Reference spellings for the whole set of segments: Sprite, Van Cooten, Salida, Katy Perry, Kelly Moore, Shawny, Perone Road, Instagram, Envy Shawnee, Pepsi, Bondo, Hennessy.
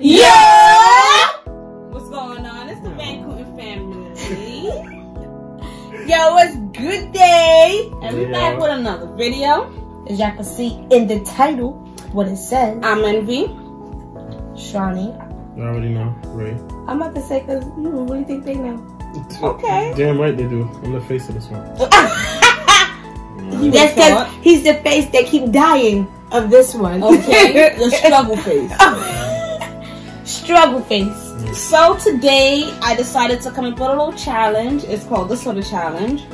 Yeah! What's going on? It's the Van Cooten family. Yo, it's good day. And we're back with another video. As y'all can see in the title, what it says. I'm Envy. Shawnee. I already know, right? I'm about to say, because you know, what do you think they know? Okay. Damn right they do. I'm the face of this one. That's because he's the face that keep dying of this one. Okay. The struggle face. Struggle face. So today I decided to come and put a little challenge. It's called the soda challenge.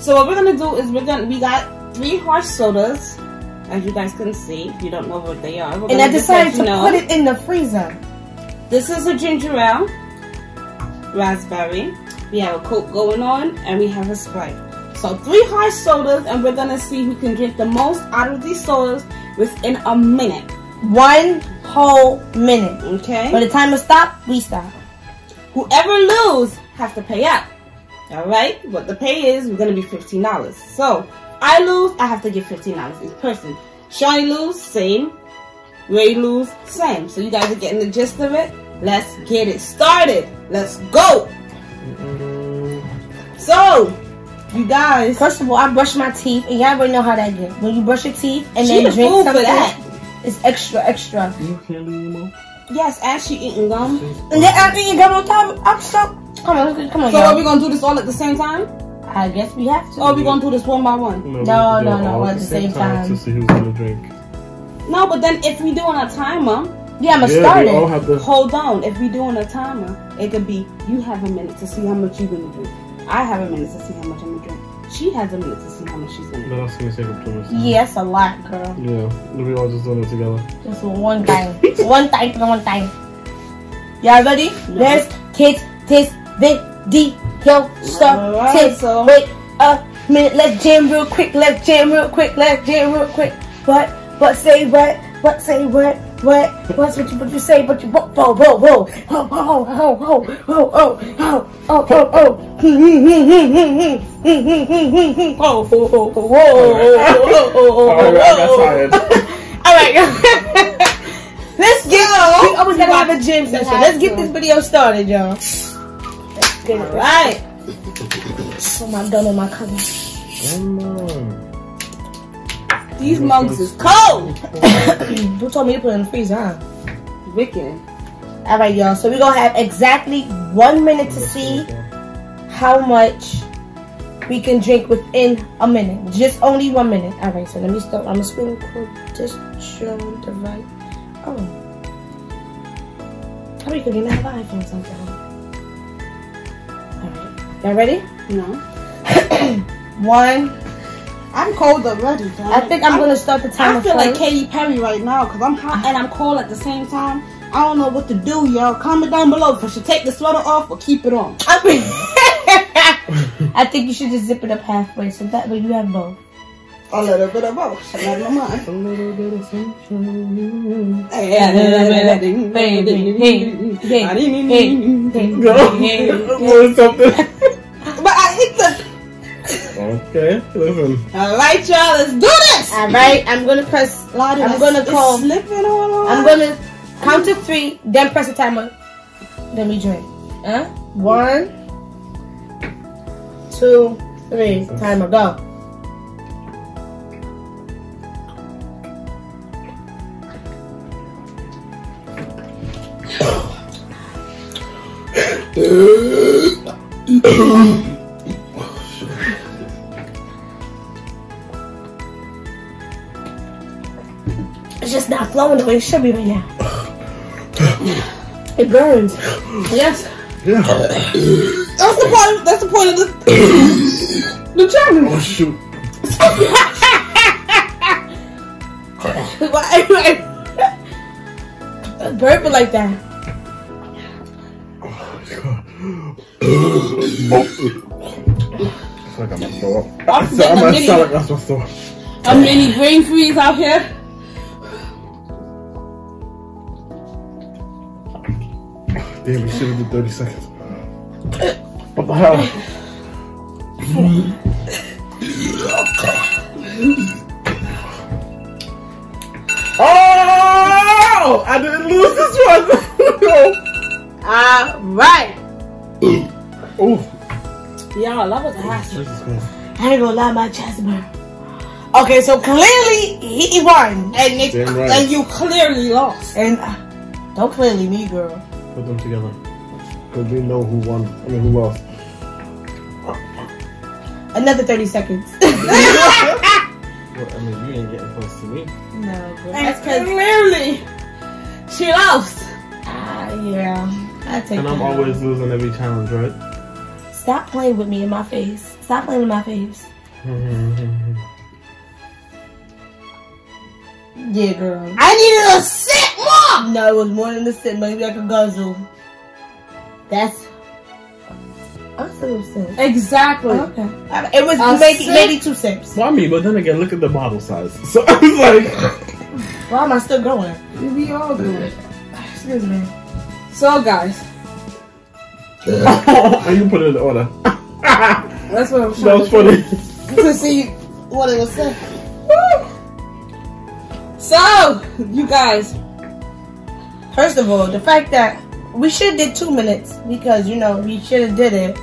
So what we're gonna do is we got 3 harsh sodas, as you guys can see. If you don't know what they are, and I decided to put it in the freezer. This is a ginger ale, raspberry. We have a Coke going on, and we have a Sprite. So 3 harsh sodas, and we're gonna see who can drink the most out of these sodas within a minute. One whole minute. Okay. By the time it stops, we stop. Whoever loses has to pay up. Alright? What the pay is, we're going to be $15. So, I lose, I have to give $15 each person. Shawnee lose, same. Ray lose, same. So, you guys are getting the gist of it. Let's get it started. Let's go. So, you guys. First of all, I brush my teeth. And y'all already know how that gets. When you brush your teeth and then drink something. For that. It's extra. You can't eat more? Yes, actually eating gum. And then after eating gum on top, I'm so... Come on, so are we going to do this all at the same time? I guess we have to. Or are we going to do this one by one? No, all at the same time. To see who's going to drink. No, but then if we doing a timer... Yeah, I'm going to start it. Hold on. If we doing a timer, it could be you have a minute to see how much you're going to drink. I have a minute to see how much I'm going to drink. She has a minute to see how much she's gonna do. Yeah, that's a lot, girl. Yeah, we all just doing it together. Just one time. one time. Y'all ready? Let's kids, taste, big, D, yo, stop, taste, wait a minute. Let's jam real quick, let's jam real quick. Alright, let's go. We always gotta have a gym session. Let's get this video started, y'all. Alright. Put my gun on my cover. These mugs is cold. You told me to put it in the freezer, huh? Wicked. Alright, y'all. So we're going to have exactly 1 minute to see how much we can drink within a minute. Just only 1 minute. Alright, so let me start. I'm going to screen record. Just show the right. Oh. How are you going to have an iPhone sometime? Alright. Y'all ready? No. 1. I'm cold already, darling. I think I'm going to start the timer. I feel like Katy Perry right now because I'm hot and I'm cold at the same time. I don't know what to do, y'all. Comment down below if I should take the sweater off or keep it on. I think you should just zip it up halfway so that way you have both. A little bit of both. I love my mind. A little bit of sunshine. Okay, listen. Alright, y'all, let's do this! Alright, I'm gonna press. I'm gonna call. Slipping all I'm gonna count to 3, then press the timer. Then we drink. 1, 2, 3. Timer, go. It's just not flowing the way it should be right now. It burns. Yes. Yeah. That's the point. That's the point of the challenge. Oh shoot. Why? Burping like that. Oh my god. I feel like I'm gonna throw up. A mini brain freeze out here. Damn, we should have been 30 seconds. What the hell? Oh! I didn't lose this one! All right. Oof. Y'all, I was asking. I ain't gonna lie, my chest burn. Okay, so clearly he won, and you clearly lost. And don't clearly me, girl. Put them together, cause we know who won. I mean, who lost. Another 30 seconds. Well, I mean, you ain't getting close to me. No, girl. That's clearly she lost. Yeah, I take. And I'm always losing every challenge, right? Stop playing with me in my face. Stop playing in my face. Yeah, girl. I needed a sip more! No, it was more than a sip, maybe like a guzzle. That's... I'm still upset. Exactly. Oh, okay. It was maybe 2 sips. Well, I mean, but then again, look at the bottle size. So, I was like... Why am I still going? We all do it. Excuse me. So, guys. And you put it in order. That's what I'm trying That was funny. To see what it was saying. So, you guys, first of all, the fact that we should have did 2 minutes because, you know, we should have did it.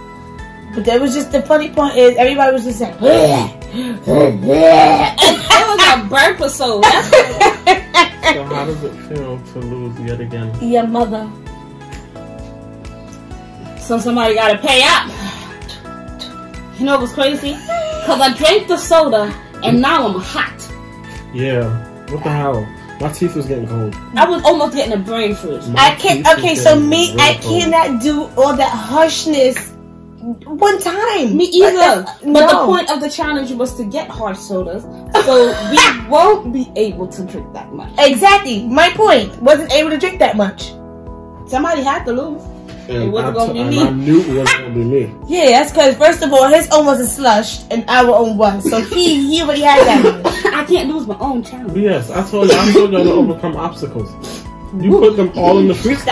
But that was just the funny part is everybody was just saying, It was a burp or so. So how does it feel to lose yet again? Your mother. So somebody got to pay up. You know what's crazy? Because I drank the soda and now I'm hot. Yeah. What the hell? My teeth was getting cold. I was almost getting a brain freeze. I can't. Okay, so me, I cannot do all that harshness one time. Me either. But the point of the challenge was to get hard sodas, so we won't be able to drink that much. Exactly. My point. Wasn't able to drink that much. Somebody had to lose. And it wasn't gonna be me. I knew it wasn't gonna be me. Yeah, that's because first of all, his own wasn't slushed, and our own was. So he already had that. I can't lose my own challenge. Yes, I told you, I'm still going to overcome obstacles. You put them all in the freezer.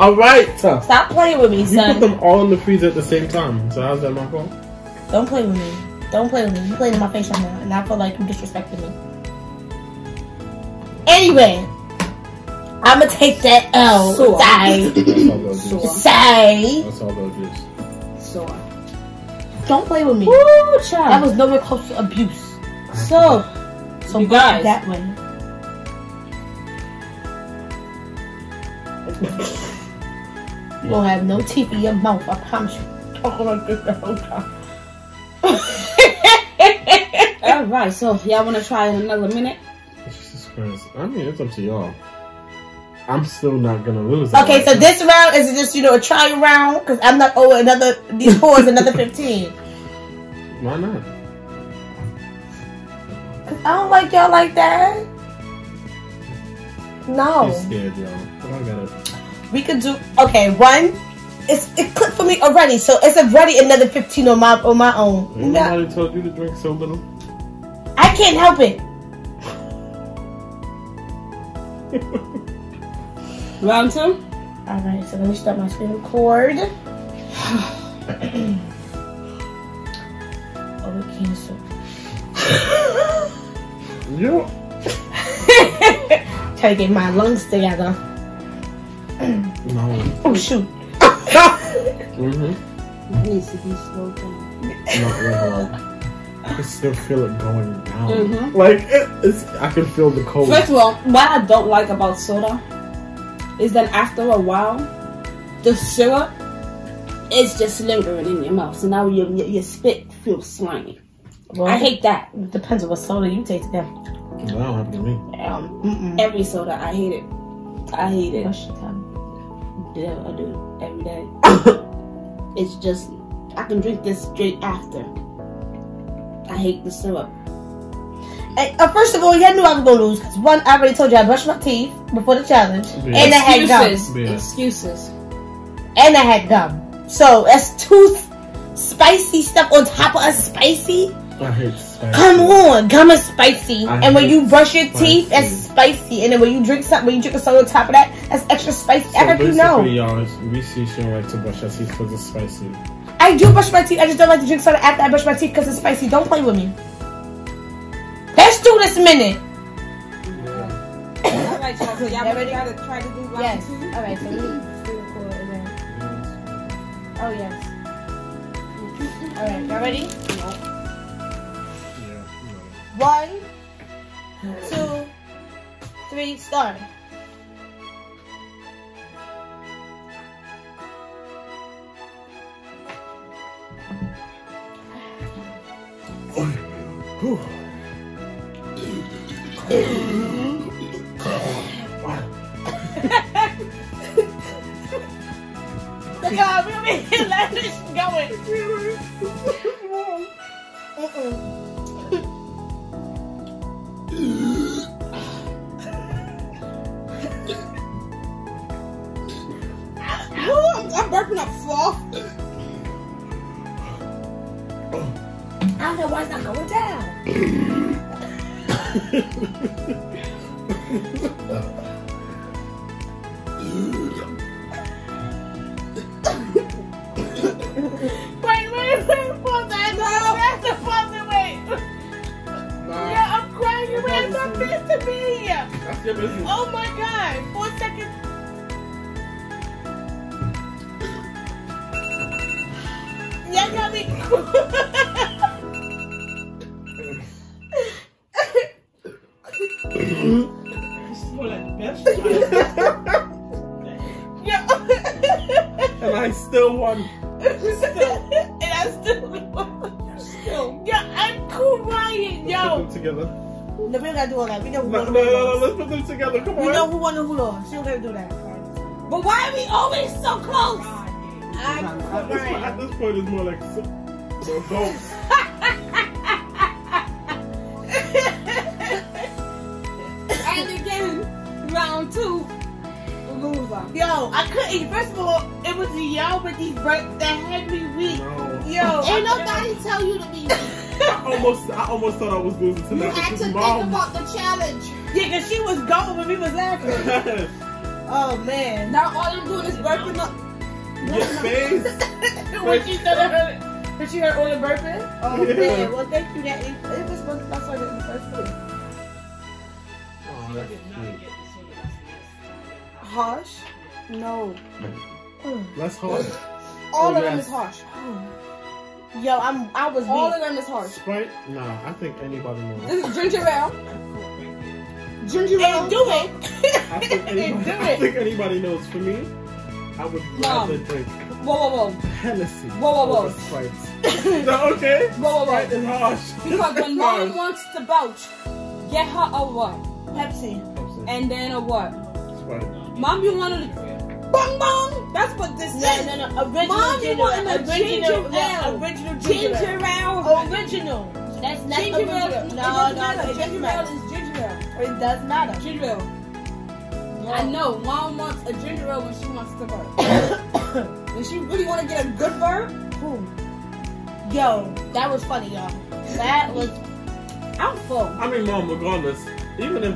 Alright. Stop playing with me, son. You put them all in the freezer at the same time. So how's that my fault? Don't play with me. Don't play with me. You played in my face right now, and I feel like you disrespected me. Anyway, I'm going to take that L. Sore. Sigh. That's all those juice. Sore. Don't play with me. Ooh, child. That was nowhere close to abuse. So you guys, that one. You won't have no teeth in your mouth. I promise you. Talk like this the whole time. All right. So y'all want to try another minute? Jesus Christ! I mean, it's up to y'all. I'm still not gonna lose. Okay, so this round is just a trial round because I'm not over another. These four is another 15. Why not? I don't like y'all like that. No. She's scared, y'all. I got it. We could do okay. One, it clicked for me already, so it's already another 15 on my own. Ain't nobody told you to drink so little. I can't help it. Round 2. All right, so let me start my screen record. Oh, it canceled. Yeah. Try to get my lungs together. No. Oh shoot. It needs to be slow down. Not really. I can still feel it going down. Like I can feel the cold. First of all, what I don't like about soda is that after a while, the syrup is just lingering in your mouth. So now your spit feels slimy. Well, I hate that. It depends on what soda you take to them. That don't happen to me. Every soda, I hate it. I hate it. Yeah, I do it every day. It's just, I can drink this straight after. I hate the syrup. And, first of all, you knew I was going to lose. Because one, I already told you I brushed my teeth before the challenge. Yeah. And I had gum. Yeah. Excuses. And I had gum. So that's two spicy stuff on top of a spicy. I hate spicy. Come on, gum is spicy, and when you brush your teeth, that's spicy. And then when you drink something, when you drink a soda on top of that, that's extra spicy. So I hope you know. Y'all, we see she don't like to brush her teeth because it's spicy. I do brush my teeth. I just don't like to drink soda after I brush my teeth because it's spicy. Don't play with me. Let's do this minute. Yeah. All right, y'all. So y'all ready? Gotta try to do round two. All right. So we need 3 and 4 and then. Oh yes. All right. Y'all ready? No. Yeah. 1, 2, 3, start. God, we don't need to let this go. I'm burping up fluff. I don't know why it's not going down. Wait, pause that. No, that's the pause it, wait. Nah. Yeah, I'm crying. You were not meant to be here. That's your business. Oh my God. 4 seconds. Yeah, y'all be cool. This is more like the best. And I still won. Still. Yeah, I'm crying, yo. Let's put them together. No, we don't gotta do all that. We know who won. No, let's put them together. Come on. We know who won and who lost. She don't gotta do that. But why are we always so close? I'm crying. At this point, it's more like adults. And again, round two. Yo, I couldn't. First of all, it was y'all with these breasts that had me weak. No. Yo, ain't nobody tell you to be weak. I almost thought I was losing tonight. You had to think about the challenge. Yeah, cause she was going when we was laughing. Oh man, now all you doing is burping up. Your face. Did you hear all the burping? Oh yeah. Man, well thank you. That it was supposed to start in the first place. Oh, that did not get. Harsh? No. That's harsh. All of them is harsh. Yo, I was weak. All of them is harsh. Sprite? No, I think anybody knows. This is ginger ale. Ginger ale. Do it. I think anybody knows. For me, I would rather drink. Whoa. Hennessy. Whoa. Sprite. Is that okay? Whoa. Sprite is harsh. Because when Molly wants to belch, get her a what? Pepsi. And then a what? Sprite. Mom, you want to bong bong? That's what this is. No. Original. Mom, you want an original ginger ale. Original. That's not ginger ale. No. Ginger ale is ginger ale. It does matter. Ginger ale. No. I know. Mom wants a ginger ale when she wants to burp. When she really want to get a good burp. Yo, that was funny, y'all. That was. I'm full. I mean, Mom, regardless, even if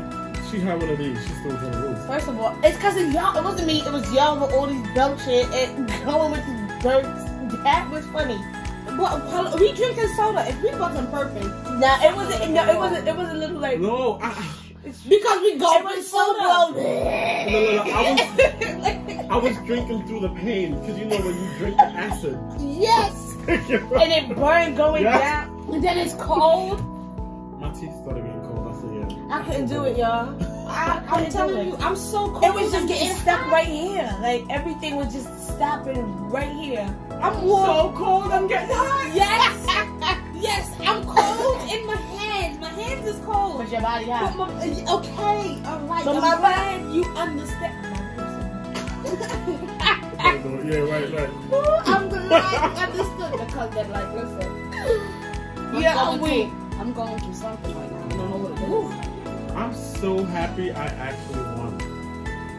she had one of these, she's still gonna lose. First of all, it's because of y'all. It wasn't me. It was y'all with all these belching and going with these burps. That was funny. But we drinking soda. If we wasn't perfect, nah, it wasn't. No, it wasn't. It was a little like no. Because we go with soda. No. I was drinking through the pain because you know when you drink the acid. Yes. And it burned going down. And then it's cold. My teeth started getting cold. I couldn't do it, y'all. I'm telling you, I'm so cold. It was just getting stuck right here. Like, everything was just stopping right here. I'm warm. So cold, I'm getting hot. Yes, I'm cold in my hands. My hands is cold. But your body hot. Okay, all right. But my mind, you understand. Yeah, right. I'm glad you understood because they're like, listen. I'm weak. I'm going through something right now. I don't know what it is. I'm so happy I actually won.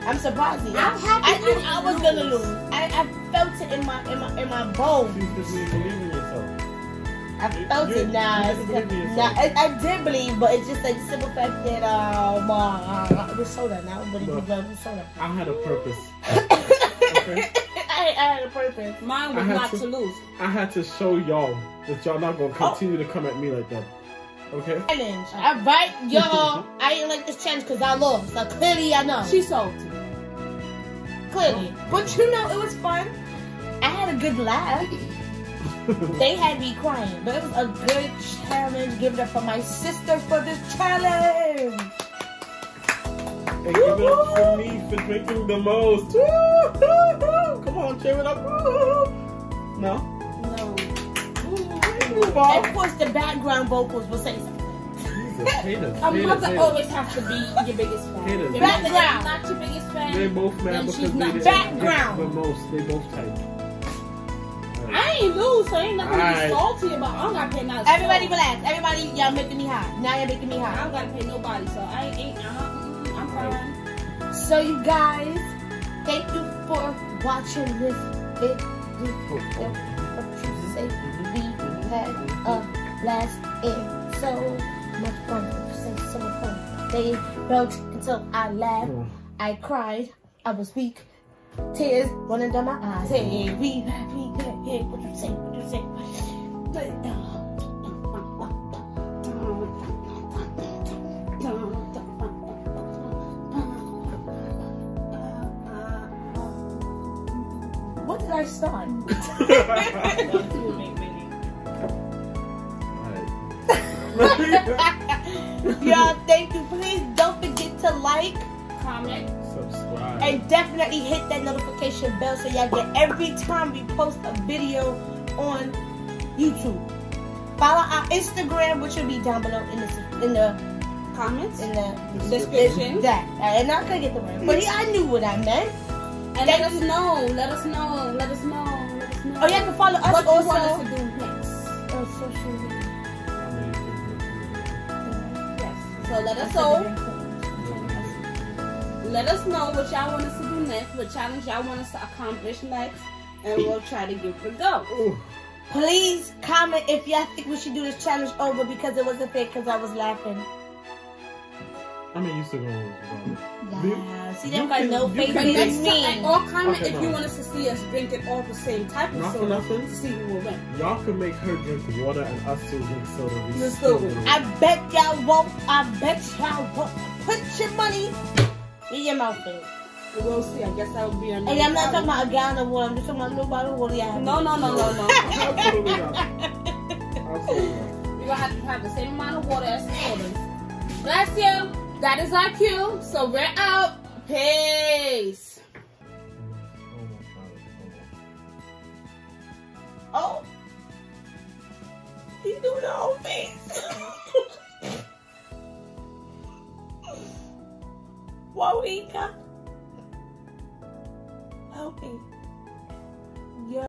I'm surprised. I'm happy. I knew I was gonna lose. I felt it in my bones. You just didn't believe in yourself. I felt it now. I did believe, but it's just like the simple fact that it was soda now. But you love soda. I had a purpose. Okay? I had a purpose. Mine was not to lose. I had to show y'all that y'all not gonna continue to come at me like that. Okay. Challenge. All right, y'all. I didn't like this challenge because I lost. So clearly, I know. She salty. Clearly. But you know, it was fun. I had a good laugh. They had me crying, but it was a good challenge. Give it up for my sister for this challenge. And give it up for me for drinking the most. Come on, cheer it up. No. No. And of course, the background vocals will say something. A mother always has to be your biggest fan. Haters. Background, not your biggest fan. They both mad because they didn't background. But most, they both tight. I ain't lose, so ain't nothing to be salty about. I don't gotta pay nothing. Everybody relax. Everybody, y'all making me hot. Now you're making me hot. I don't gotta pay nobody, so I ain't. I'm fine. So you guys, thank you for watching this video. What you say? We had a blast and so much fun. So much fun. They broke until I laughed. I cried. I was weak. Tears running down my eyes. Hey, we happy. Hey, what you say? What you say? What did I start? Y'all, thank you. Please don't forget to like, comment, subscribe, and definitely hit that notification bell so y'all get every time we post a video on YouTube. Follow our Instagram, which will be down below in the description. That and I could get the word, but I knew what I meant. And let us know. Oh, yeah, can follow us what also. You want us to do next? Oh, social media. Yes. So let us know. Let us know what y'all want us to do next, what challenge y'all want us to accomplish next, and we'll try to give it a go. Ooh. Please comment if y'all think we should do this challenge over because it wasn't fair because I was laughing. I mean, you still going to see that by no favor. Or comment if you want us to see us drink it all the same type of soda. To see who will win. Y'all can make her drink water and us still drink soda. I bet y'all won't. I bet y'all won't. Put your money in your mouth, babe. We'll see. I guess that would be another. And I'm not talking about a gallon of water. I'm just talking about a little bottle of water. No. Absolutely not. Absolutely not. You're going to have the same amount of water as the children. Bless you. That is our cue. So we're out. Peace. Oh. He's doing the whole face. Wawika. Help me.